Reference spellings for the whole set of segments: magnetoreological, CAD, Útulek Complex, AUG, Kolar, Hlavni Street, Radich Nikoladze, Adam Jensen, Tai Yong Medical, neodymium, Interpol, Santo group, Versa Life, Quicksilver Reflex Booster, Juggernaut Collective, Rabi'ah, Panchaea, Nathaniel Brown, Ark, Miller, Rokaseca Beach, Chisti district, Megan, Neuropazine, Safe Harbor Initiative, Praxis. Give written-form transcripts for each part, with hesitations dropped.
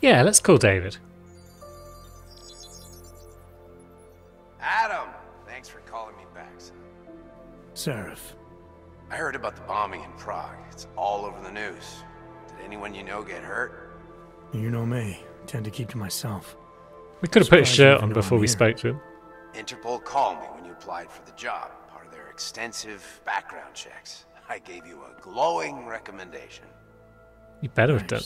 Yeah, let's call David. Adam, thanks for calling me back, son. Sarif. I heard about the bombing in Prague. It's all over the news. Did anyone you know get hurt? You know me. Tend to keep to myself. We could have put his shirt on before we spoke to him. Interpol called me when you applied for the job. Part of their extensive background checks. I gave you a glowing recommendation. You better have done.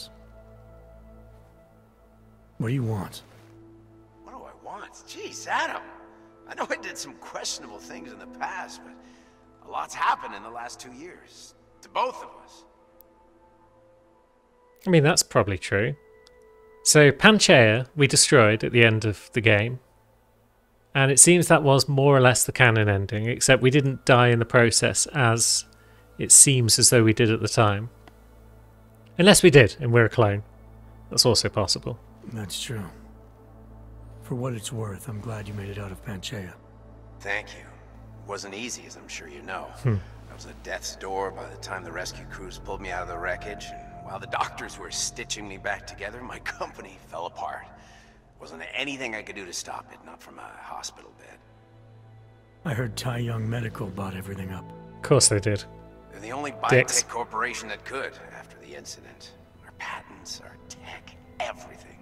What do you want? What do I want? Jeez, Adam. I know I did some questionable things in the past, but a lot's happened in the last 2 years. To both of us. I mean, that's probably true. So, Panchaea we destroyed at the end of the game. And it seems that was more or less the canon ending, except we didn't die in the process as it seems as though we did at the time. Unless we did, and we're a clone. That's also possible. That's true. For what it's worth, I'm glad you made it out of Panchaea. Thank you. It wasn't easy, as I'm sure you know. I was at death's door by the time the rescue crews pulled me out of the wreckage. While the doctors were stitching me back together, my company fell apart. Wasn't anything I could do to stop it, not from a hospital bed. I heard Tai Yong Medical bought everything up. Of course they did. They're the only biotech corporation that could after the incident. Our patents, our tech, everything.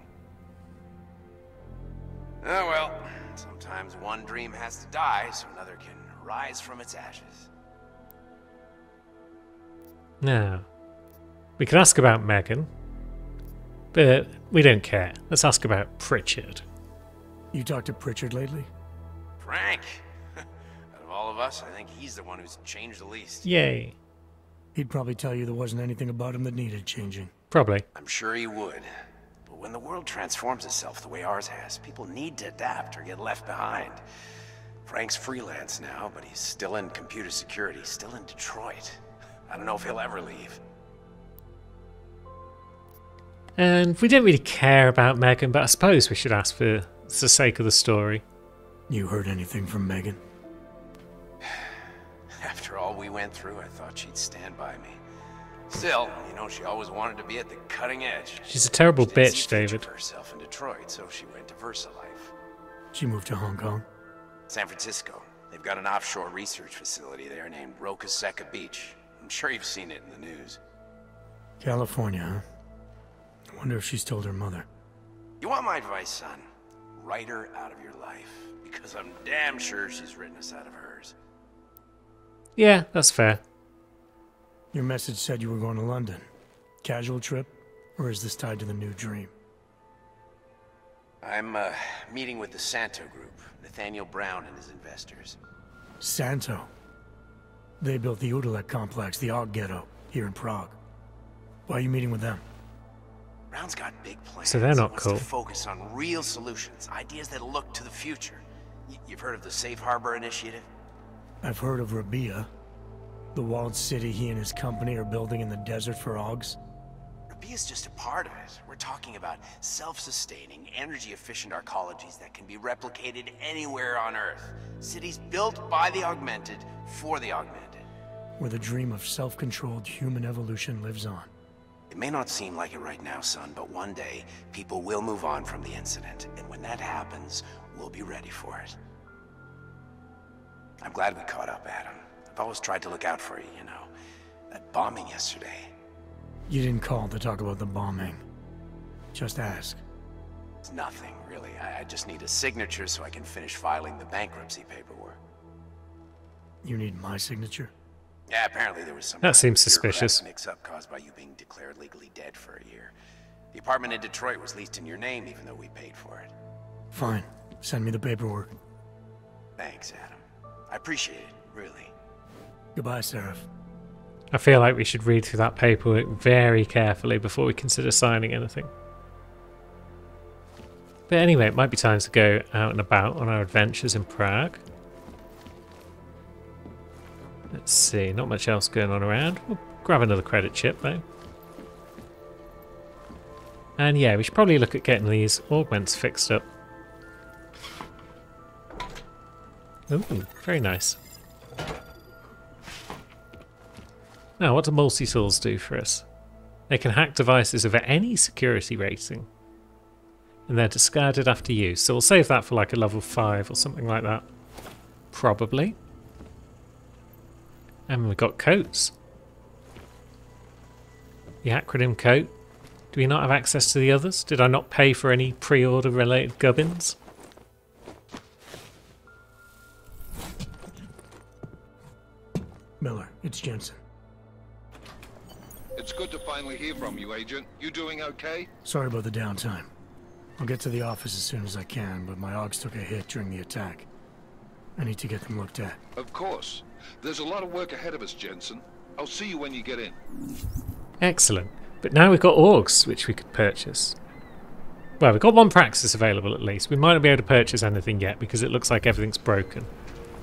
Oh well, sometimes one dream has to die so another can rise from its ashes. Now, we can ask about Megan, but we don't care. Let's ask about Pritchard. You talked to Pritchard lately? Frank! Out of all of us, I think he's the one who's changed the least. Yay. He'd probably tell you there wasn't anything about him that needed changing. Probably. I'm sure he would. But when the world transforms itself the way ours has, people need to adapt or get left behind. Frank's freelance now, but he's still in computer security, still in Detroit. I don't know if he'll ever leave. And we don't really care about Megan, but I suppose we should ask for the sake of the story. You heard anything from Megan? After all we went through, I thought she'd stand by me. Still, you know, she always wanted to be at the cutting edge. She's a terrible bitch, David. Herself in Detroit, so she went to Versa Life. She moved to Hong Kong? San Francisco. They've got an offshore research facility there named Rokaseca Beach. I'm sure you've seen it in the news. California, huh? I wonder if she's told her mother. You want my advice, son? Write her out of your life, because I'm damn sure she's written us out of hers. Yeah, that's fair. Your message said you were going to London. Casual trip, or is this tied to the new dream? I'm meeting with the Santo group, Nathaniel Brown and his investors. Santo? They built the Útulek Complex, the Ark ghetto, here in Prague. Why are you meeting with them? Brown's got big plans. So they're not cool. Focus on real solutions, ideas that look to the future. You've heard of the Safe Harbor Initiative? I've heard of Rabi'ah, the walled city he and his company are building in the desert for Augs. Rabi'ah's just a part of it. We're talking about self-sustaining, energy-efficient arcologies that can be replicated anywhere on Earth. Cities built by the augmented for the augmented. Where the dream of self-controlled human evolution lives on. It may not seem like it right now, son, but one day, people will move on from the incident, and when that happens, we'll be ready for it. I'm glad we caught up, Adam. I've always tried to look out for you, you know. That bombing yesterday. You didn't call to talk about the bombing. Just ask. It's nothing, really. I just need a signature so I can finish filing the bankruptcy paperwork. You need my signature? Yeah, apparently there was some... That seems suspicious. ...mix-up caused by you being declared legally dead for a year. The apartment in Detroit was leased in your name, even though we paid for it. Fine. Send me the paperwork. Thanks, Adam. I appreciate it, really. Goodbye, Seraph. I feel like we should read through that paperwork very carefully before we consider signing anything. But anyway, it might be time to go out and about on our adventures in Prague. Let's see, not much else going on around. We'll grab another credit chip though. And yeah, we should probably look at getting these augments fixed up. Ooh, very nice. Now, what do multi-tools do for us? They can hack devices of any security rating. and they're discarded after use. So we'll save that for like a level 5 or something like that, probably. And we've got coats. The acronym coat. Do we not have access to the others? Did I not pay for any pre-order related gubbins? Miller, it's Jensen. It's good to finally hear from you, Agent. You doing okay? Sorry about the downtime. I'll get to the office as soon as I can, but my AUGs took a hit during the attack. I need to get them looked at. Of course. There's a lot of work ahead of us, Jensen. I'll see you when you get in. Excellent. But now we've got AUGs, which we could purchase. Well, we've got one Praxis available at least. We might not be able to purchase anything yet because it looks like everything's broken.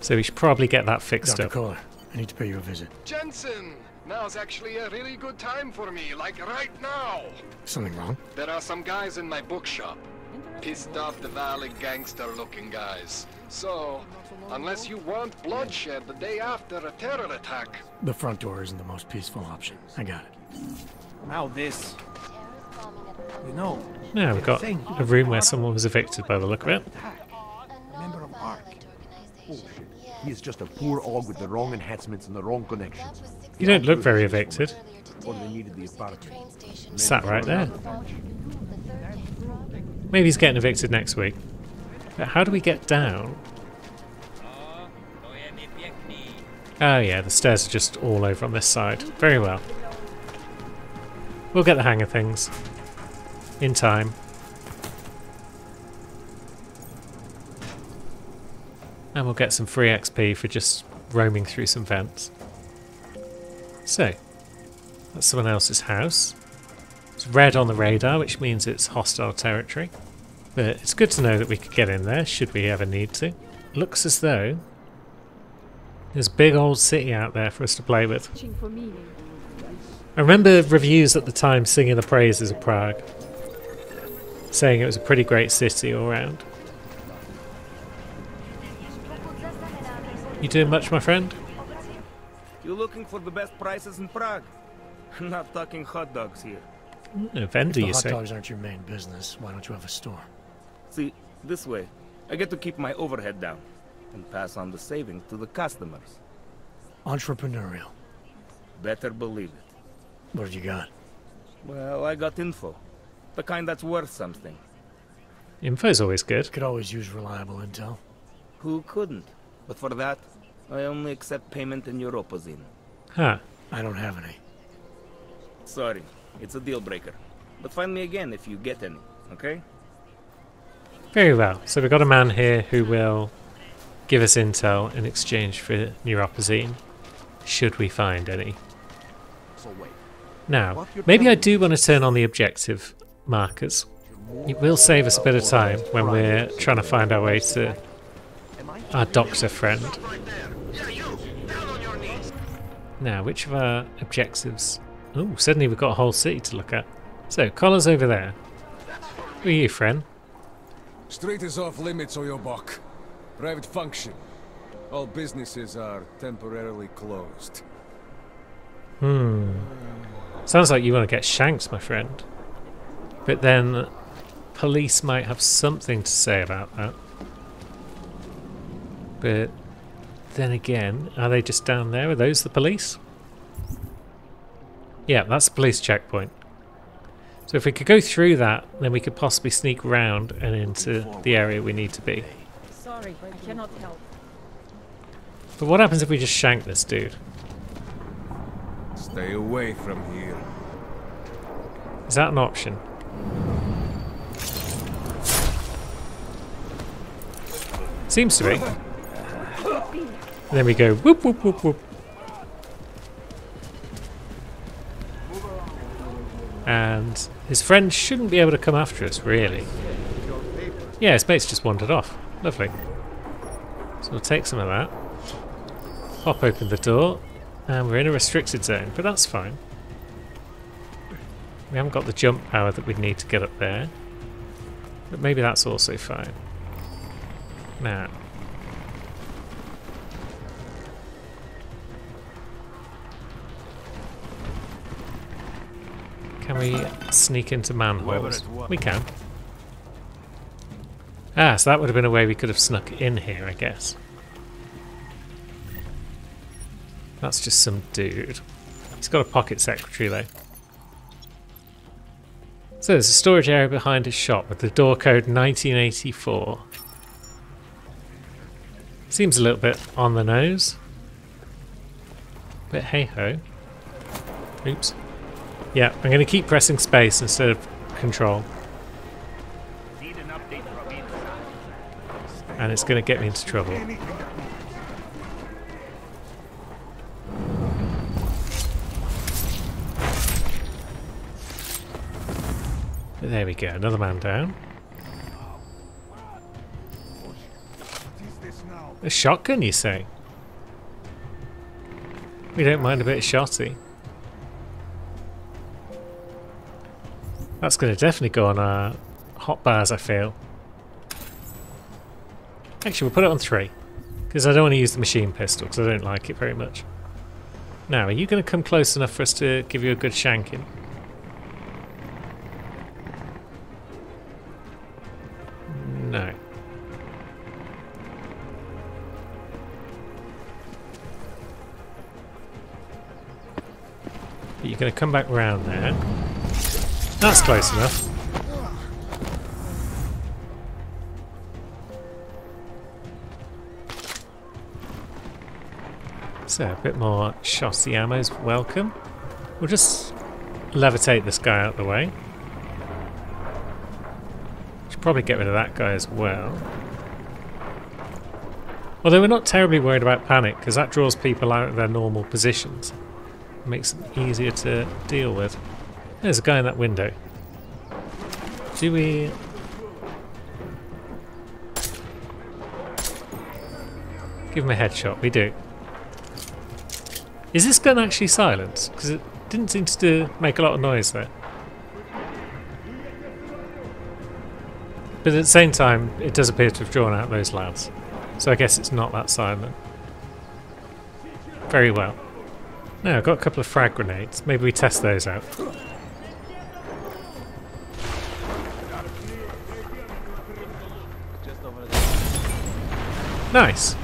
So we should probably get that fixed up. Dr. Kolar, I need to pay you a visit. Jensen! Now's actually a really good time for me, like right now! Something wrong? There are some guys in my bookshop. Pissed off the valley gangster-looking guys. So, unless you want bloodshed the day after a terror attack... The front door isn't the most peaceful option. I got it. Now this... You know... Now we've got a room where someone was evicted by the look of it. A member of Ark. Oh, shit. He is just a poor og with the wrong enhancements and the wrong connections. You don't look very evicted. Sat right there. Maybe he's getting evicted next week. But how do we get down? Oh yeah, the stairs are just all over on this side. Very well. We'll get the hang of things. In time. And we'll get some free XP for just roaming through some vents. So, that's someone else's house. It's red on the radar, which means it's hostile territory. But it's good to know that we could get in there, should we ever need to. Looks as though there's a big old city out there for us to play with. I remember reviews at the time singing the praises of Prague, saying it was a pretty great city all round. You doing much, my friend? You're looking for the best prices in Prague. I'm not talking hot dogs here. No vendor, you say. Hot dogs aren't your main business. Why don't you have a store? See, this way, I get to keep my overhead down and pass on the savings to the customers. Entrepreneurial. Better believe it. What you got? Well, I got info, the kind that's worth something. Info's always good. Could always use reliable intel. Who couldn't? But for that, I only accept payment in Neuropazine. Huh. I don't have any. Sorry, it's a deal breaker. But find me again if you get any, okay? Very well. So we've got a man here who will give us intel in exchange for Neuropazine, should we find any. Now, maybe I do want to turn on the objective markers. It will save us a bit of time when we're trying to find our way to our doctor friend. Now, which of our objectives? Oh, suddenly we've got a whole city to look at. So, Kolar's over there. Who are you, friend? Street is off limits, Oyobok. Private function. All businesses are temporarily closed. Hmm. Sounds like you want to get shanked, my friend. But then, police might have something to say about that. But then again, are they just down there? Are those the police? Yeah, that's the police checkpoint. So if we could go through that, then we could possibly sneak round and into the area we need to be. Sorry, I cannot help. But what happens if we just shank this dude? Stay away from here. Is that an option? Seems to be. Then we go whoop whoop whoop whoop. And his friend shouldn't be able to come after us, really. Yeah, his mate's just wandered off. Lovely. So we'll take some of that. Pop open the door. And we're in a restricted zone, but that's fine. We haven't got the jump power that we'd need to get up there. But maybe that's also fine. Now. Can we sneak into manholes? We can. Ah, so that would have been a way we could have snuck in here, I guess. That's just some dude. He's got a pocket secretary, though. So there's a storage area behind his shop with the door code 1984. Seems a little bit on the nose. But hey-ho. Oops. Yeah, I'm going to keep pressing space instead of control. And it's going to get me into trouble. There we go, another man down. A shotgun, you say? We don't mind a bit of shotty. That's going to definitely go on our hot bars, I feel. Actually, we'll put it on 3. Because I don't want to use the machine pistol, because I don't like it very much. Now, are you going to come close enough for us to give you a good shanking? No. But you're going to come back round there. That's close enough. So a bit more shotty ammo's welcome. We'll just levitate this guy out of the way. Probably get rid of that guy as well. Although we're not terribly worried about panic, because that draws people out of their normal positions. It makes them easier to deal with. There's a guy in that window. Do we... give him a headshot? We do. Is this gun actually silenced? Because it didn't seem to make a lot of noise there. But at the same time, it does appear to have drawn out those lads. So I guess it's not that silent. Very well. Now, I've got a couple of frag grenades. Maybe we test those out. Nice!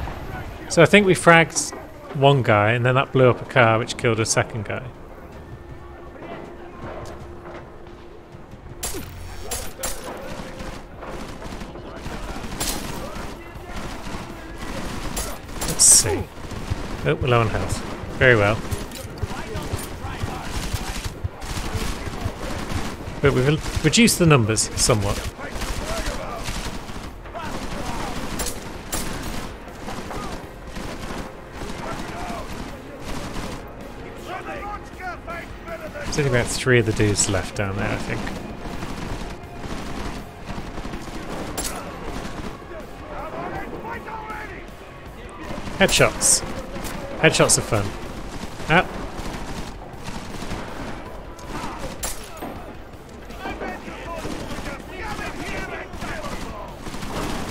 So I think we fragged one guy, and then that blew up a car which killed a second guy. Oh, we're low on health. Very well. But we've reduced the numbers somewhat. There's only about 3 of the dudes left down there, I think. Headshots. Headshots are fun. Ah.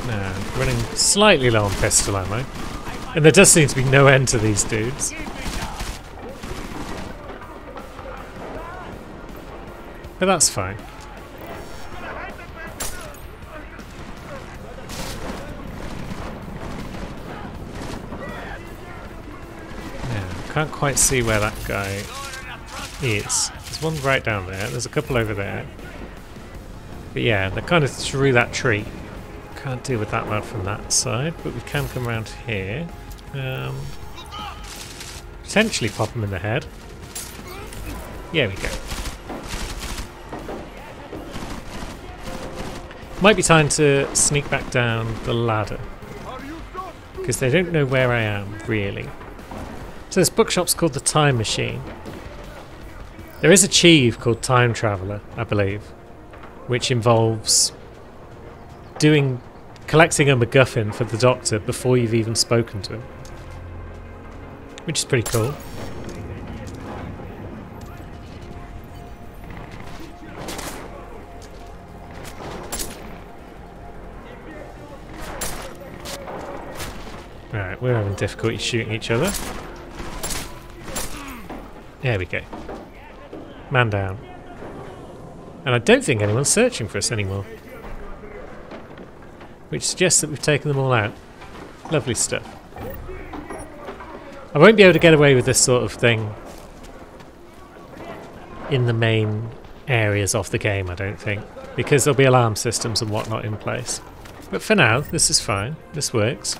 No, running slightly low on pistol ammo. And there does seem to be no end to these dudes. But that's fine. Can't quite see where that guy is. There's one right down there. There's a couple over there. But yeah, they're kind of through that tree. Can't deal with that lad from that side, but we can come around here. Potentially pop him in the head. Yeah, we go. Might be time to sneak back down the ladder. Because they don't know where I am, really. So this bookshop's called the Time Machine. There is a cheat called Time Traveller, I believe, which involves collecting a MacGuffin for the Doctor before you've even spoken to him, which is pretty cool. All right, we're having difficulty shooting each other. There we go. Man down. And I don't think anyone's searching for us anymore. which suggests that we've taken them all out. Lovely stuff. I won't be able to get away with this sort of thing in the main areas of the game, I don't think, because there'll be alarm systems and whatnot in place. But for now, this is fine. This works.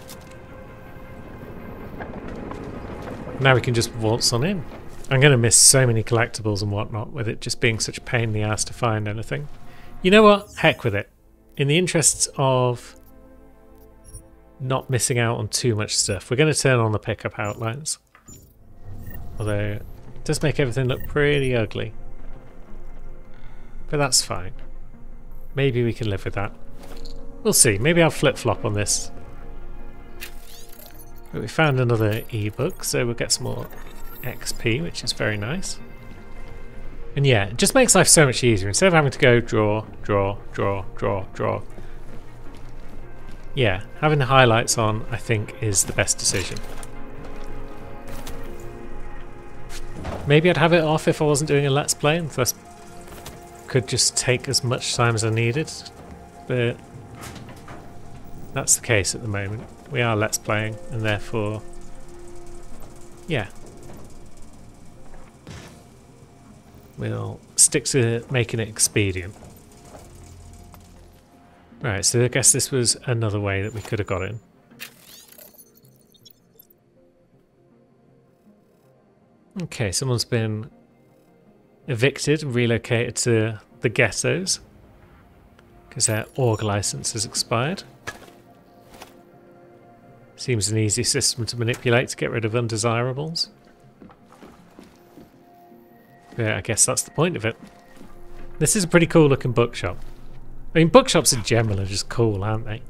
Now we can just waltz on in. I'm going to miss so many collectibles and whatnot with it just being such a pain in the ass to find anything. You know what? Heck with it. In the interests of not missing out on too much stuff, we're going to turn on the pickup outlines. Although it does make everything look pretty ugly. But that's fine. Maybe we can live with that. We'll see. Maybe I'll flip-flop on this. But we found another ebook, so we'll get some more XP, which is very nice. And yeah, it just makes life so much easier. Instead of having to go draw. Yeah, having the highlights on, I think, is the best decision. Maybe I'd have it off if I wasn't doing a Let's Play, and thus could just take as much time as I needed. But that's the case at the moment. We are Let's Playing, and therefore, yeah. We'll stick to making it expedient. Right, so I guess this was another way that we could have got in. Okay, someone's been evicted and relocated to the ghettos because their org license has expired. Seems an easy system to manipulate to get rid of undesirables. Yeah, I guess that's the point of it. This is a pretty cool looking bookshop. I mean, bookshops in general are just cool, aren't they?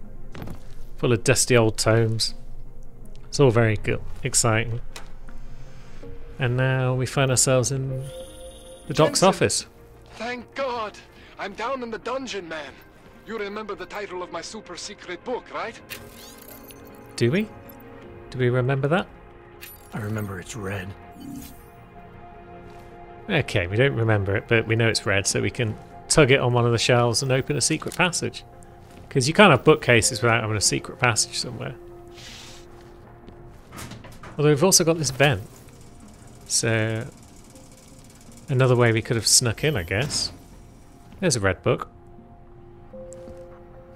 Full of dusty old tomes. It's all very good, exciting. And now we find ourselves in the doc's office. Thank God! I'm down in the dungeon, man. You remember the title of my super secret book, right? Do we? Do we remember that? I remember it's red. Okay, we don't remember it, but we know it's red, so we can tug it on one of the shelves and open a secret passage. Because you can't have bookcases without having a secret passage somewhere. Although we've also got this vent. So, another way we could have snuck in, I guess. There's a red book.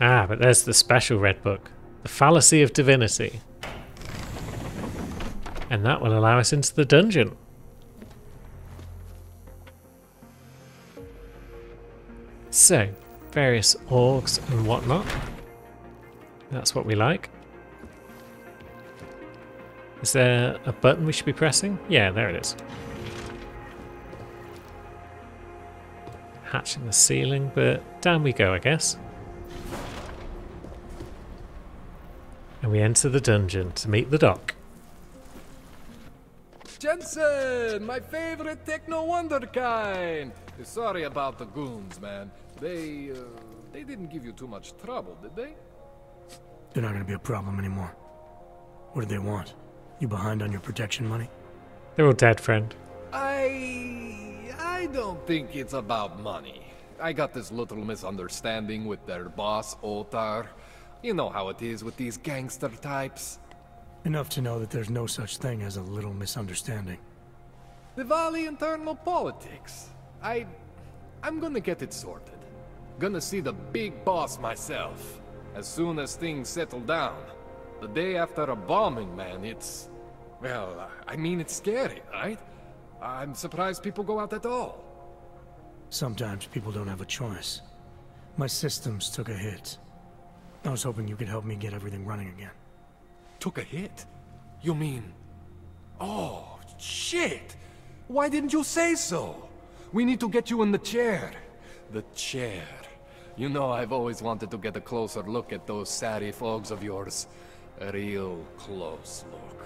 Ah, but there's the special red book. The Fallacy of Divinity. And that will allow us into the dungeon. So, various orgs and whatnot. That's what we like. Is there a button we should be pressing? Yeah, there it is. Hatch in the ceiling, but down we go, I guess. And we enter the dungeon to meet the doc. Jensen, my favorite techno wonder kind. Sorry about the goons, man. They didn't give you too much trouble, did they? They're not going to be a problem anymore. What do they want? You behind on your protection money? They're all dead, friend. I don't think it's about money. I got this little misunderstanding with their boss, Otar. You know how it is with these gangster types. Enough to know that there's no such thing as a little misunderstanding. Diwali internal politics. I'm gonna get it sorted. Gonna see the big boss myself. As soon as things settle down. The day after a bombing, man, it's... Well, I mean, it's scary, right? I'm surprised people go out at all. Sometimes people don't have a choice. My systems took a hit. I was hoping you could help me get everything running again. Took a hit? You mean... Oh, shit! Why didn't you say so? We need to get you in the chair. The chair. You know, I've always wanted to get a closer look at those Sarif fogs of yours. A real close look.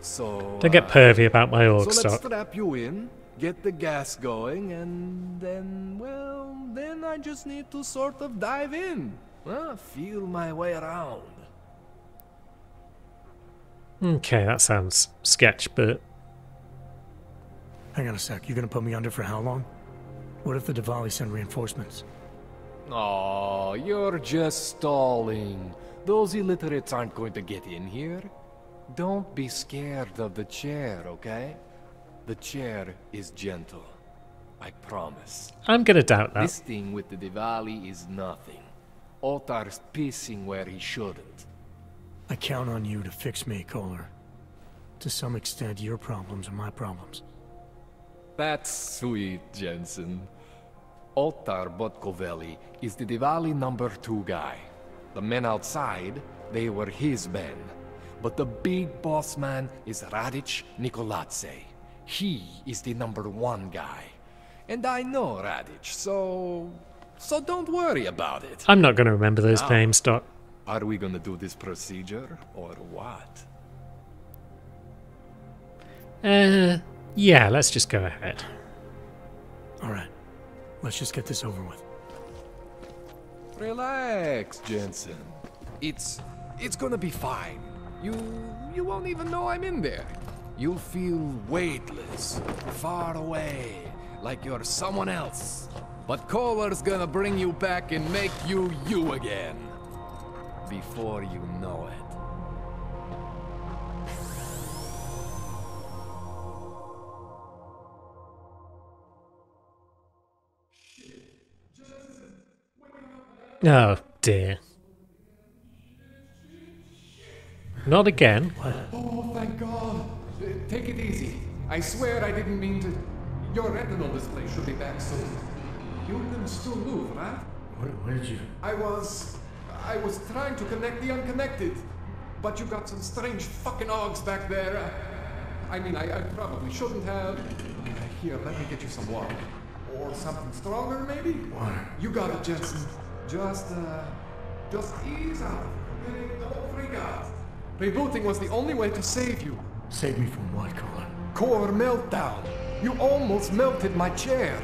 So... Don't get pervy about my org stock. So let's strap you in, get the gas going, and then, well, then I just need to sort of dive in. Feel my way around. Okay, that sounds sketch, but... Hang on a sec, you're gonna put me under for how long? What if the Diwali send reinforcements? Oh, you're just stalling. Those illiterates aren't going to get in here. Don't be scared of the chair, okay? The chair is gentle. I promise. I'm gonna doubt that. This thing with the Diwali is nothing. Otar's pissing where he shouldn't. I count on you to fix me, Kolar. To some extent, your problems are my problems. That's sweet, Jensen. Otar Botkoveli is the Diwali #2 guy. The men outside, they were his men. But the big boss man is Radich Nikoladze. He is the #1 guy. And I know Radich, so don't worry about it. I'm not going to remember those names, Doc. Are we going to do this procedure or what? Yeah, let's just go ahead. All right. Let's just get this over with. Relax, Jensen. It's going to be fine. You won't even know I'm in there. You'll feel weightless, far away, like you're someone else. But Kolar's gonna bring you back and make you you again. Before you know it. Oh dear. Not again. Oh, thank God. Take it easy. I swear I didn't mean to. Your retinal display should be back soon. You can still move, right? Where did you? I was trying to connect the unconnected, but you got some strange fucking orgs back there. I mean, I probably shouldn't have. Here, let me get you some water. Or something stronger, maybe? Water. You got it, Jensen. Just ease out. Don't freak out. Rebooting was the only way to save you. Save me from what, Kolar? Core meltdown. You almost melted my chair.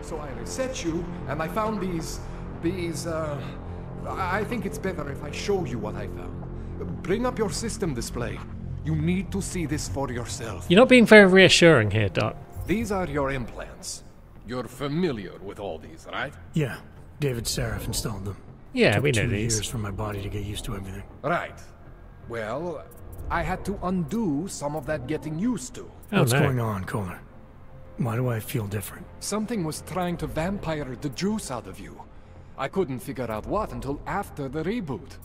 So I reset you, and I found these. I think it's better if I show you what I found. Bring up your system display. You need to see this for yourself. You're not being very reassuring here, Doc. These are your implants. You're familiar with all these, right? Yeah. David Sarif installed them. Yeah, we know these. It took 2 years for my body to get used to everything. Right. Well, I had to undo some of that getting used to. Oh, what's going on, Kolar? Why do I feel different? Something was trying to vampire the juice out of you. I couldn't figure out what until after the reboot.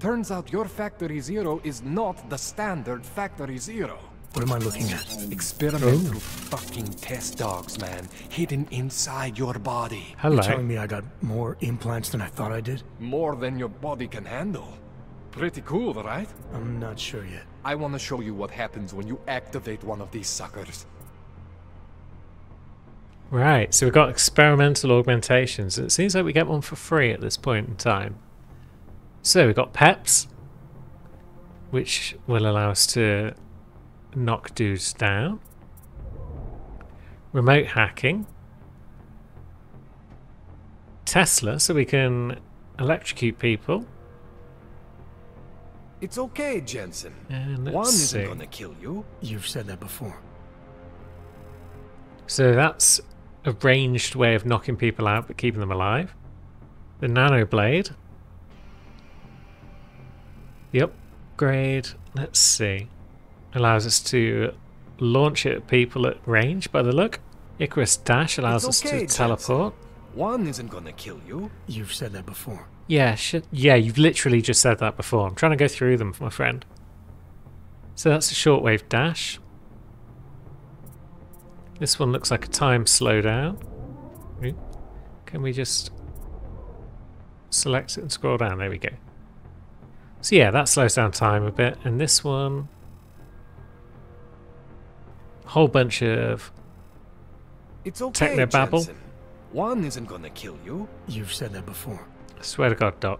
Turns out your Factory Zero is not the standard Factory Zero. What am I looking at? Experimental fucking test dogs, man. Hidden inside your body. Hello. You're telling me I got more implants than I thought I did? More than your body can handle. Pretty cool, right? I'm not sure yet. I want to show you what happens when you activate one of these suckers. Right, so we've got experimental augmentations. It seems like we get one for free at this point in time. So we've got PEPs, which will allow us to knock dudes down. Remote hacking. Tesla, so we can electrocute people. It's okay, Jensen. One isn't going to kill you. You've said that before. So that's a ranged way of knocking people out, but keeping them alive. The nanoblade. The upgrade, let's see. Allows us to launch it at people at range, by the look. Icarus Dash allows us to teleport. One isn't going to kill you. You've said that before. Yeah, yeah, you've literally just said that before. I'm trying to go through them, my friend. So that's a shortwave dash. This one looks like a time slowdown. Can we just select it and scroll down? There we go. So yeah, that slows down time a bit. And this one, a whole bunch of technobabble. Jensen. One isn't going to kill you. You've said that before. I swear to God, Doc.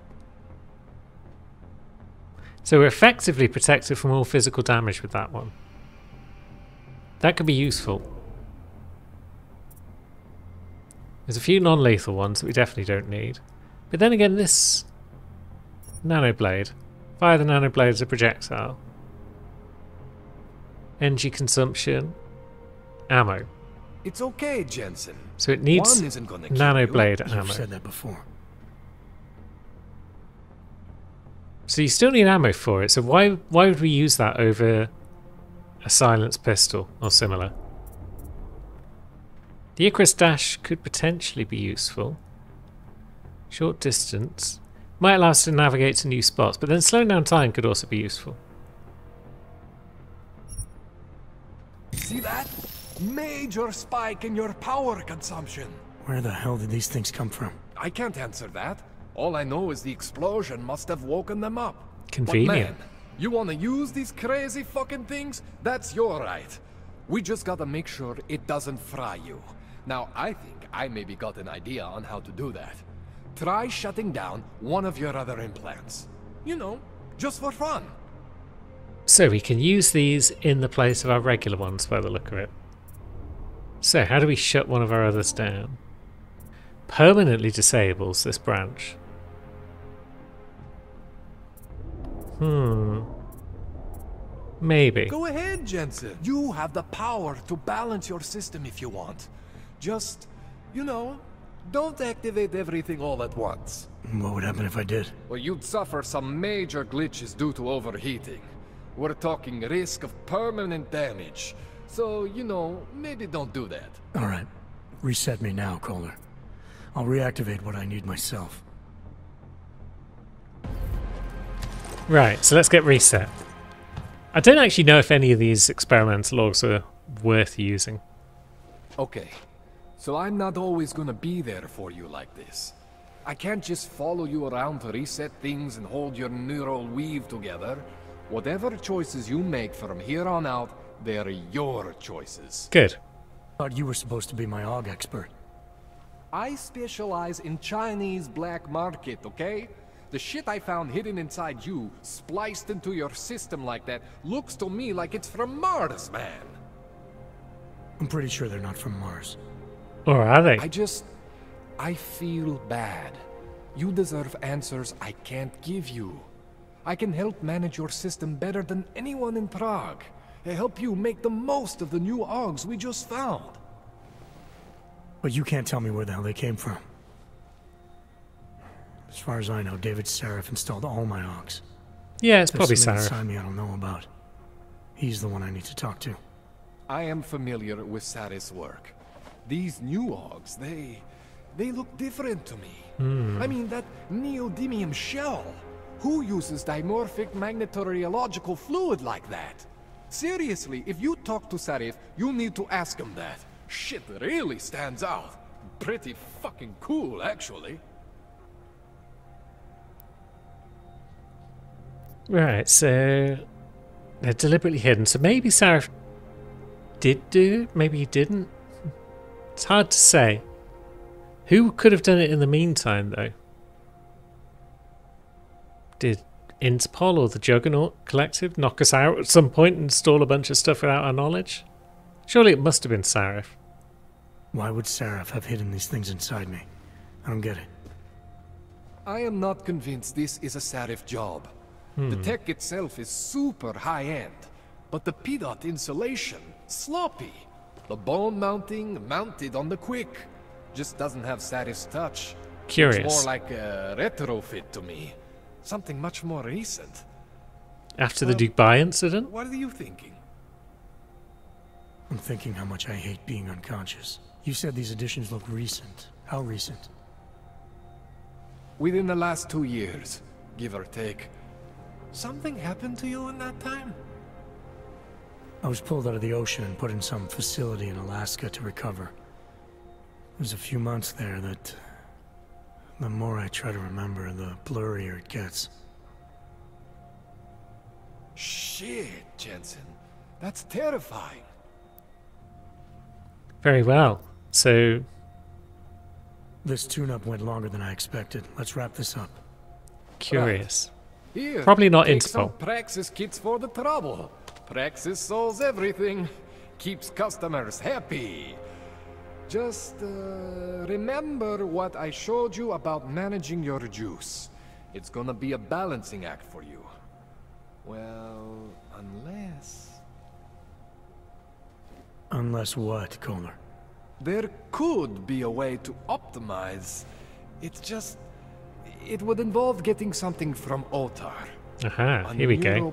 So we're effectively protected from all physical damage with that one. That could be useful. There's a few non-lethal ones that we definitely don't need. But then again, this nanoblade. Fire the nanoblade as a projectile. Energy consumption. Ammo. It's okay, Jensen. So it needs nanoblade ammo. You've said that before. So you still need ammo for it, so why would we use that over a silenced pistol or similar? The Icarus Dash could potentially be useful. Short distance. Might allow us to navigate to new spots, but then slowing down time could also be useful. See that? Major spike in your power consumption. Where the hell did these things come from? I can't answer that. All I know is the explosion must have woken them up. Convenient. But man, you want to use these crazy fucking things? That's your right. We just gotta make sure it doesn't fry you. Now, I think I maybe got an idea on how to do that. Try shutting down one of your other implants. You know, just for fun. So we can use these in the place of our regular ones by the look of it. So how do we shut one of our others down? Permanently disables this branch. Maybe. Go ahead, Jensen. You have the power to balance your system if you want. Just, you know, don't activate everything all at once. What would happen if I did? Well, you'd suffer some major glitches due to overheating. We're talking risk of permanent damage. So, you know, maybe don't do that. Alright. Reset me now, Kolar. I'll reactivate what I need myself. Right, so let's get reset. I don't actually know if any of these experimental logs are worth using. Okay. So I'm not always gonna be there for you like this. I can't just follow you around to reset things and hold your neural weave together. Whatever choices you make from here on out, they're your choices. Good. I thought you were supposed to be my AUG expert. I specialize in Chinese black market, okay? The shit I found hidden inside you, spliced into your system like that, looks to me like it's from Mars, man. I'm pretty sure they're not from Mars. Or are they? I feel bad. You deserve answers I can't give you. I can help manage your system better than anyone in Prague. I help you make the most of the new AUGs we just found. But you can't tell me where the hell they came from. As far as I know, David Sarif installed all my AUGs. Yeah, it's probably Sarif. I don't know about. He's the one I need to talk to. I am familiar with Sarif's work. These new AUGs, they look different to me. I mean, that neodymium shell. Who uses dimorphic magnetoreological fluid like that? Seriously, if you talk to Sarif, you need to ask him that. Shit really stands out. Pretty fucking cool, actually. Right, so they're deliberately hidden. So maybe Sarif did do it, maybe he didn't. It's hard to say. Who could have done it in the meantime, though? Did Interpol or the Juggernaut Collective knock us out at some point and install a bunch of stuff without our knowledge? Surely it must have been Sarif. Why would Sarif have hidden these things inside me? I don't get it. I am not convinced this is a Sarif job. The tech itself is super high-end, but the PDOT insulation, sloppy. The bone mounting mounted on the quick. Just doesn't have Sarif's touch. Curious. It's more like a retrofit to me. Something much more recent. After the Dubai incident? What are you thinking? I'm thinking how much I hate being unconscious. You said these additions look recent. How recent? Within the last 2 years, give or take. Something happened to you in that time? I was pulled out of the ocean and put in some facility in Alaska to recover. There was a few months there that... The more I try to remember, the blurrier it gets. Shit, Jensen. That's terrifying. Very well. So... This tune-up went longer than I expected. Let's wrap this up. Curious. Right. Here, probably not Interpol. Some praxis kits for the trouble. Praxis solves everything, keeps customers happy. Just remember what I showed you about managing your juice. It's gonna be a balancing act for you. Well, unless... Unless what, Kolar? There could be a way to optimize. It's just... It would involve getting something from Otar. Aha, here we go.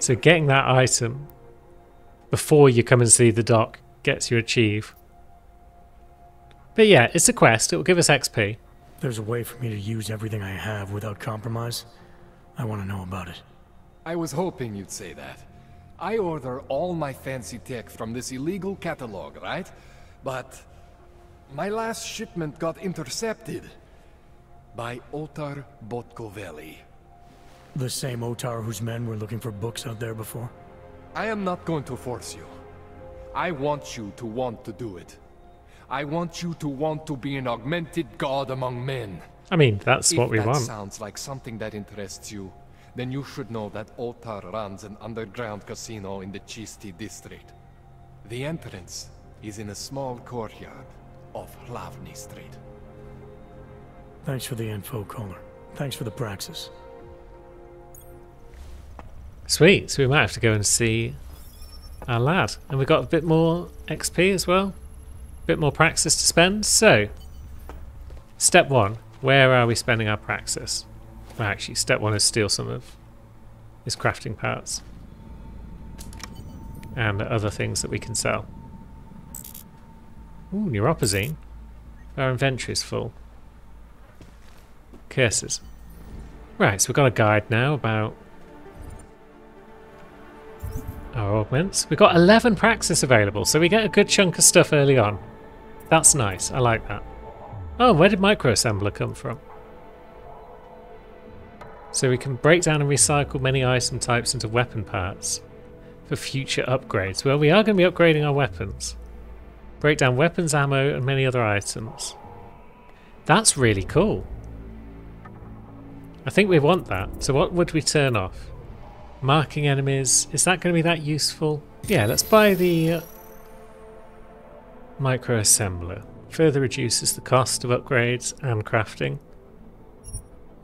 So getting that item before you come and see the doc gets you achieve. But yeah, it's a quest. It will give us XP. There's a way for me to use everything I have without compromise. I want to know about it. I was hoping you'd say that. I order all my fancy tech from this illegal catalog, right? But my last shipment got intercepted by Otar Botkoveli. The same Otar whose men were looking for books out there before? I am not going to force you. I want you to want to do it. I want you to want to be an augmented god among men. I mean, that's what we want. If that sounds like something that interests you, then you should know that Otar runs an underground casino in the Chisti district. The entrance is in a small courtyard off Hlavni Street. Thanks for the info, Kolar. Thanks for the praxis. Sweet, so we might have to go and see our lad. And we got a bit more XP as well. A bit more praxis to spend. So, step one, where are we spending our praxis? Well, actually, step one is steal some of his crafting parts. And other things that we can sell. Ooh, Neuropazine. Our inventory is full. Curses. Right, so we've got a guide now about our augments. We've got 11 praxis available, so we get a good chunk of stuff early on. That's nice, I like that. Oh, where did Microassembler come from? So we can break down and recycle many item types into weapon parts for future upgrades. Well, we are going to be upgrading our weapons. Break down weapons, ammo, and many other items. That's really cool. I think we want that. So what would we turn off? Marking enemies. Is that going to be that useful? Yeah, let's buy the microassembler. Further reduces the cost of upgrades and crafting.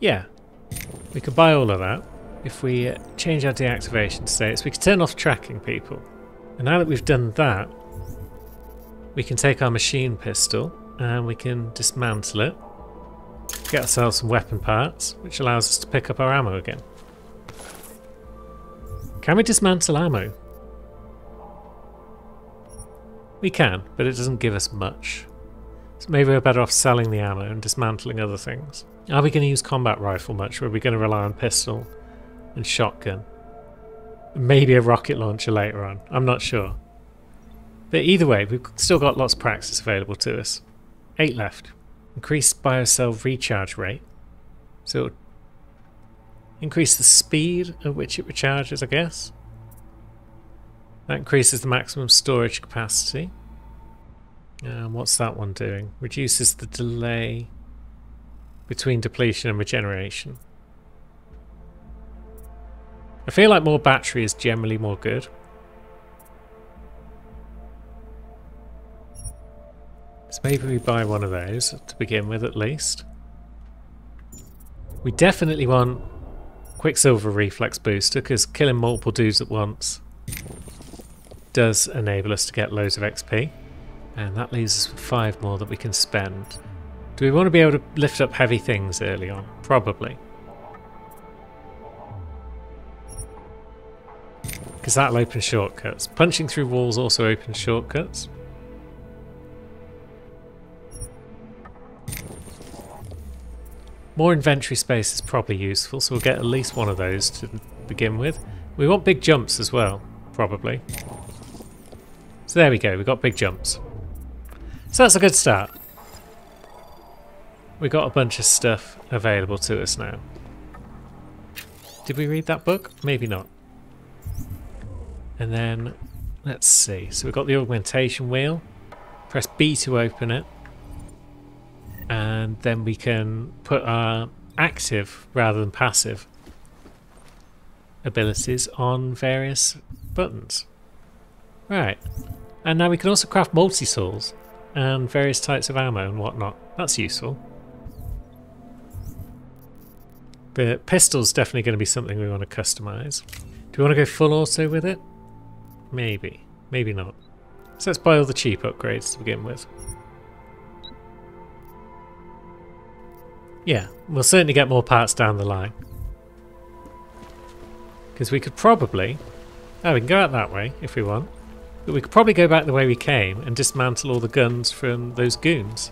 Yeah, we could buy all of that if we change our deactivation status. We could turn off tracking people. And now that we've done that, we can take our machine pistol and we can dismantle it. Get ourselves some weapon parts, which allows us to pick up our ammo again. Can we dismantle ammo? We can, but it doesn't give us much. So maybe we're better off selling the ammo and dismantling other things. Are we going to use combat rifle much, or are we going to rely on pistol and shotgun? Maybe a rocket launcher later on, I'm not sure. But either way, we've still got lots of praxis available to us. 8 left. Increased bio-cell recharge rate. So it'll increase the speed at which it recharges, I guess. That increases the maximum storage capacity. And what's that one doing? Reduces the delay between depletion and regeneration. I feel like more battery is generally more good. So maybe we buy one of those to begin with, at least. We definitely want Quicksilver Reflex Booster, because killing multiple dudes at once does enable us to get loads of XP. And that leaves us with 5 more that we can spend. Do we want to be able to lift up heavy things early on? Probably. Because that'll open shortcuts. Punching through walls also opens shortcuts. More inventory space is probably useful, so we'll get at least one of those to begin with. We want big jumps as well, probably. So there we go, we've got big jumps. So that's a good start. We've got a bunch of stuff available to us now. Did we read that book? Maybe not. And then, let's see. So we've got the augmentation wheel. Press B to open it. And then we can put our active rather than passive abilities on various buttons. Right, and now we can also craft multi-tools and various types of ammo and whatnot. That's useful. But pistol's definitely going to be something we want to customize. Do we want to go full auto with it? Maybe, maybe not. So let's buy all the cheap upgrades to begin with. Yeah, we'll certainly get more parts down the line. Because we could probably... Oh, we can go out that way if we want. But we could probably go back the way we came and dismantle all the guns from those goons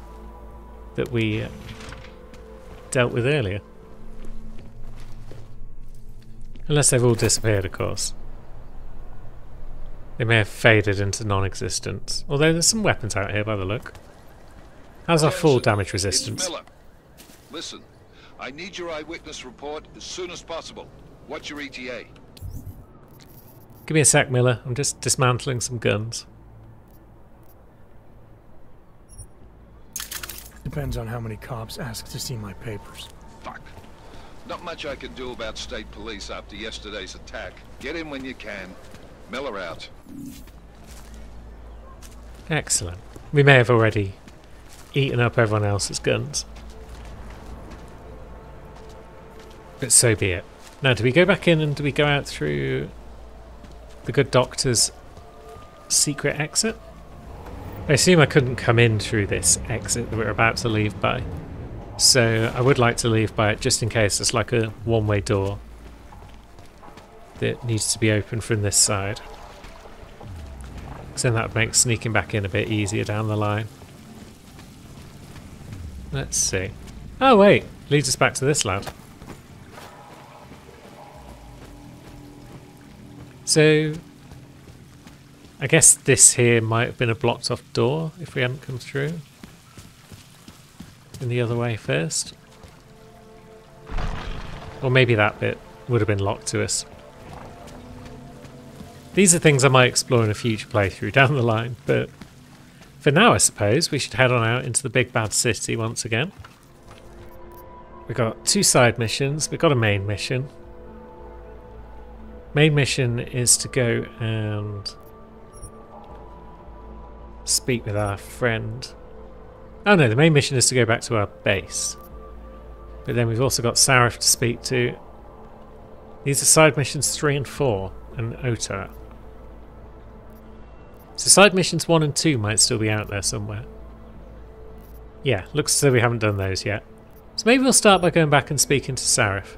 that we dealt with earlier. Unless they've all disappeared, of course. They may have faded into non-existence. Although there's some weapons out here by the look. How's our full damage resistance? Listen, I need your eyewitness report as soon as possible. What's your ETA? Give me a sec, Miller. I'm just dismantling some guns. Depends on how many cops ask to see my papers. Fuck. Not much I can do about state police after yesterday's attack. Get in when you can. Miller out. Excellent. We may have already eaten up everyone else's guns. But so be it. Now, do we go back in and do we go out through the good doctor's secret exit? I assume I couldn't come in through this exit that we're about to leave by. So I would like to leave by it just in case it's like a one-way door that needs to be opened from this side. Because then that would make sneaking back in a bit easier down the line. Let's see. Oh wait, leads us back to this lab. So I guess this here might have been a blocked off door if we hadn't come through in the other way first. Or maybe that bit would have been locked to us. These are things I might explore in a future playthrough down the line, but for now I suppose we should head on out into the big bad city once again. We've got two side missions, we've got a main mission. Main mission is to go and speak with our friend. Oh no, the main mission is to go back to our base. But then we've also got Sarif to speak to. These are side missions 3 and 4 and Otar. So side missions 1 and 2 might still be out there somewhere. Yeah, looks as though we haven't done those yet. So maybe we'll start by going back and speaking to Sarif.